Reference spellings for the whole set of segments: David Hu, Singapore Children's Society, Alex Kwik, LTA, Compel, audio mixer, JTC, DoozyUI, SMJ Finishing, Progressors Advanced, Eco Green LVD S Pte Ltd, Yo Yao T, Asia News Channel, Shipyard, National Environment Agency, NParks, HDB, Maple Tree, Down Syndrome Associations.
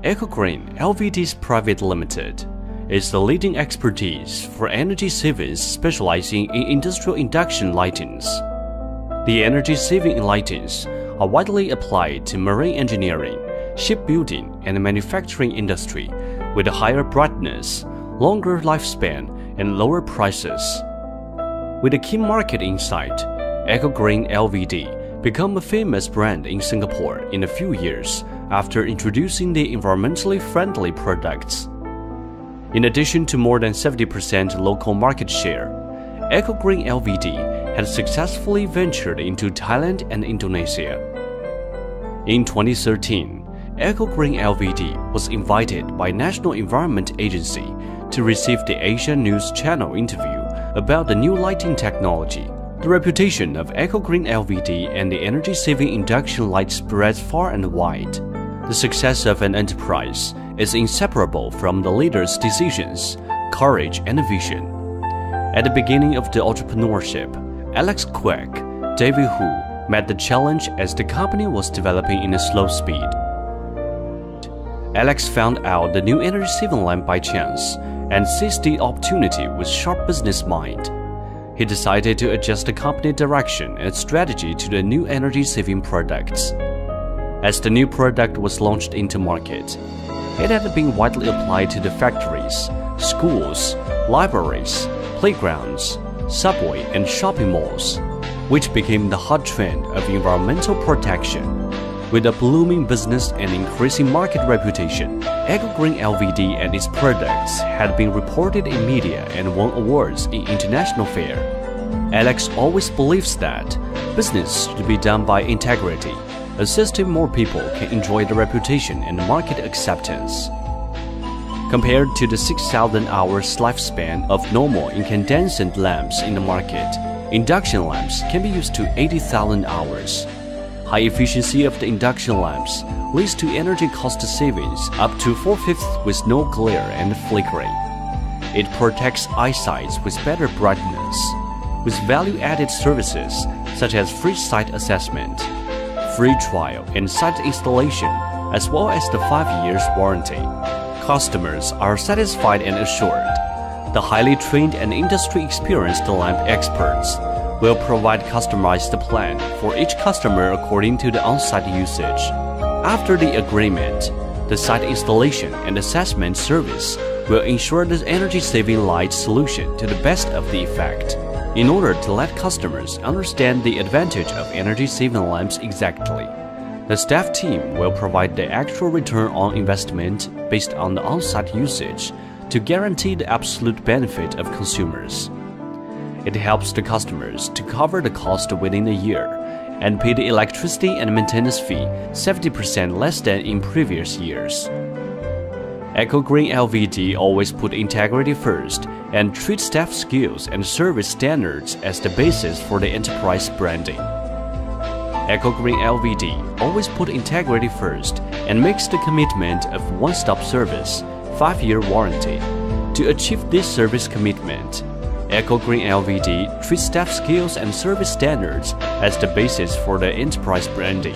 Eco Green LVD Private Limited is the leading expertise for energy savings, specializing in industrial induction lightings. The energy saving lightings are widely applied to marine engineering, shipbuilding, and manufacturing industry, with a higher brightness, longer lifespan, and lower prices. With a key market insight, Eco Green LVD became a famous brand in Singapore in a few years after introducing the environmentally friendly products. In addition to more than 70% local market share, Eco Green LVD had successfully ventured into Thailand and Indonesia. In 2013, Eco Green LVD was invited by National Environment Agency to receive the Asia News Channel interview about the new lighting technology. The reputation of Eco Green LVD and the energy-saving induction light spreads far and wide. The success of an enterprise is inseparable from the leader's decisions, courage, and vision. At the beginning of the entrepreneurship, Alex Kwik, David Hu met the challenge as the company was developing in a slow speed. Alex found out the new energy saving lamp by chance and seized the opportunity with sharp business mind. He decided to adjust the company direction and strategy to the new energy saving products. As the new product was launched into market, it had been widely applied to the factories, schools, libraries, playgrounds, subway, and shopping malls, which became the hot trend of environmental protection. With a blooming business and increasing market reputation, Eco Green LVD and its products had been reported in media and won awards in international fair. Alex always believes that business should be done by integrity, a system more people can enjoy the reputation and market acceptance. Compared to the 6,000 hours lifespan of normal incandescent lamps in the market, induction lamps can be used to 80,000 hours. High efficiency of the induction lamps leads to energy cost savings up to 4/5 with no glare and flickering. It protects eyesight with better brightness, with value-added services such as free site assessment, free trial and site installation, as well as the 5 years warranty. Customers are satisfied and assured. The highly trained and industry-experienced lamp experts will provide customized plan for each customer according to the on-site usage. After the agreement, the site installation and assessment service will ensure the energy-saving light solution to the best of the effect, in order to let customers understand the advantage of energy-saving lamps exactly. The staff team will provide the actual return on investment based on the on-site usage to guarantee the absolute benefit of consumers. It helps the customers to cover the cost within a year and pay the electricity and maintenance fee 70% less than in previous years. Eco Green LVD always put integrity first and treats staff skills and service standards as the basis for the enterprise branding. Eco Green LVD always put integrity first and makes the commitment of one-stop service, 5-year warranty. To achieve this service commitment, Eco Green LVD treats staff skills and service standards as the basis for the enterprise branding.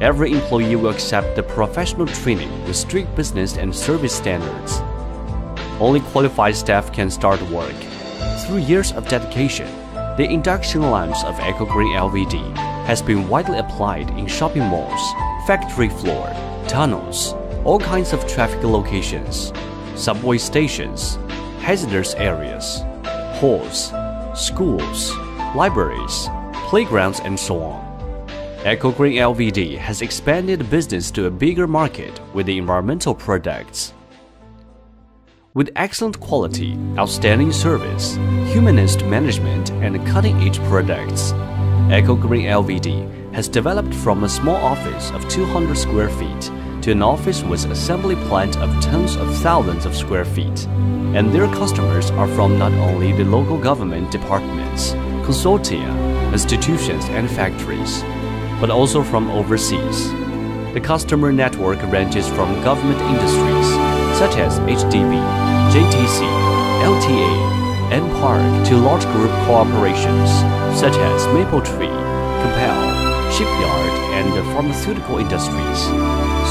Every employee will accept the professional training with strict business and service standards. Only qualified staff can start work. Through years of dedication, the induction lamps of Eco Green LVD has been widely applied in shopping malls, factory floor, tunnels, all kinds of traffic locations, subway stations, hazardous areas, halls, schools, libraries, playgrounds, and so on. Eco Green LVD has expanded the business to a bigger market with the environmental products. With excellent quality, outstanding service, humanist management, and cutting-edge products, Eco Green LVD has developed from a small office of 200 square feet to an office with assembly plant of tens of thousands of square feet, and their customers are from not only the local government departments, consortia, institutions, and factories, but also from overseas. The customer network ranges from government industries such as HDB, JTC, LTA, NParks to large group corporations such as Maple Tree, Compel, Shipyard, and the pharmaceutical industries.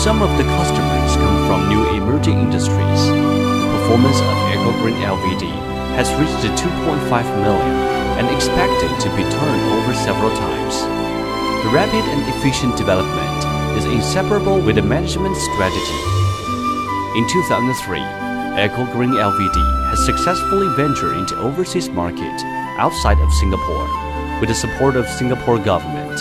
Some of the customers come from new emerging industries. The performance of Eco Green LVD has reached 2.5 million and expected to be turned over several times. The rapid and efficient development is inseparable with the management strategy. In 2003, Eco Green LVD has successfully ventured into overseas market outside of Singapore with the support of Singapore government.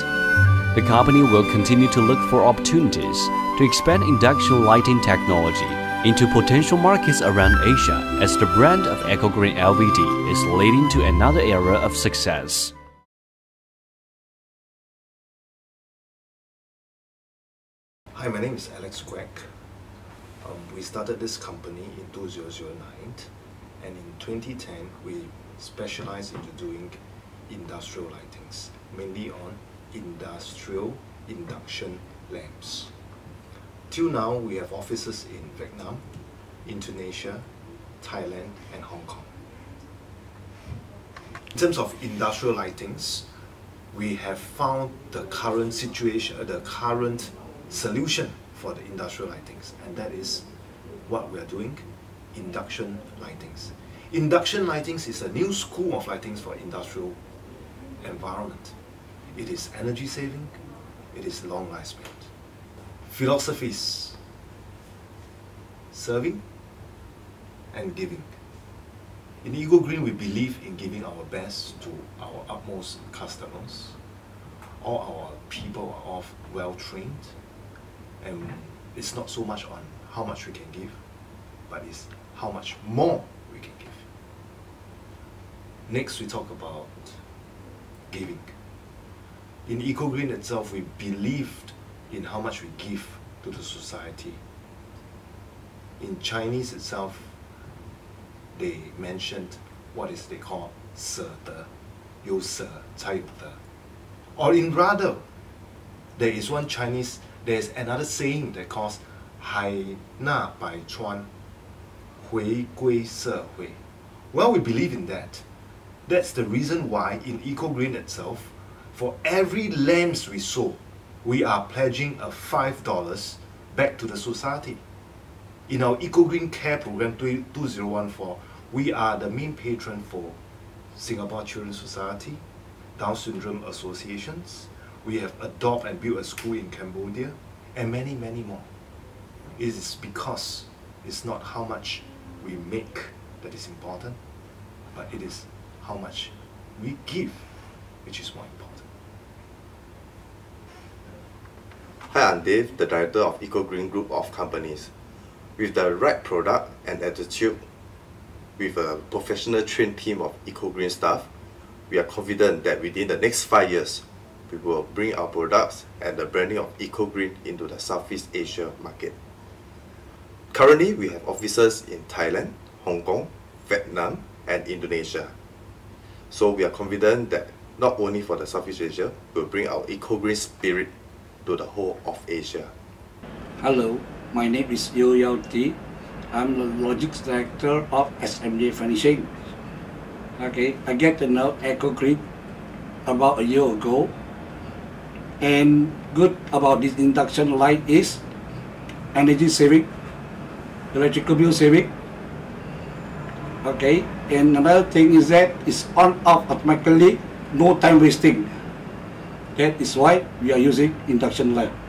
The company will continue to look for opportunities to expand induction lighting technology into potential markets around Asia as the brand of Eco Green LVD is leading to another era of success. Hi, my name is Alex Kwik. We started this company in 2009, and in 2010 we specialized into doing industrial lightings, mainly on industrial induction lamps. Till now we have offices in Vietnam, Indonesia, Thailand and Hong Kong. In terms of industrial lightings, we have found the current situation, the current solution for the industrial lightings, and that is what we are doing, induction lightings. Induction lightings is a new school of lightings for industrial environment. It is energy saving, it is long lifespan. Philosophies, serving and giving. In Eco Green we believe in giving our best to our utmost customers. All our people are well trained, and it's not so much on how much we can give, but it's how much more we can give. Next we talk about giving. In Eco Green itself we believed in how much we give to the society. In Chinese itself they mentioned what is they call 舍得, 有舍才有得. Or in rather, there is one Chinese, there is another saying that calls 海纳百川回归社会. Well, we believe in that. That's the reason why in Eco Green itself, for every lamps we sold, we are pledging a $5 back to the society. In our Eco Green Care Program 2014, we are the main patron for Singapore Children's Society, Down Syndrome Associations. We have adopted and built a school in Cambodia, and many, many more. It is because it's not how much we make that is important, but it is how much we give, which is more important. Hi, I'm Dave, the director of Eco Green Group of Companies. With the right product and attitude, with a professional trained team of Eco Green staff, we are confident that within the next 5 years, we will bring our products and the branding of Eco Green into the Southeast Asia market. Currently, we have offices in Thailand, Hong Kong, Vietnam, and Indonesia. So we are confident that not only for the Southeast Asia, we will bring our Eco Green spirit to the whole of Asia. Hello, my name is Yo Yao T. I'm the Logistics Director of SMJ Finishing. Okay, I get to know Eco Green about a year ago, and good about this induction light is energy saving, electrical bill saving. Okay, and another thing is that it's on off automatically, no time wasting. That is why we are using induction light.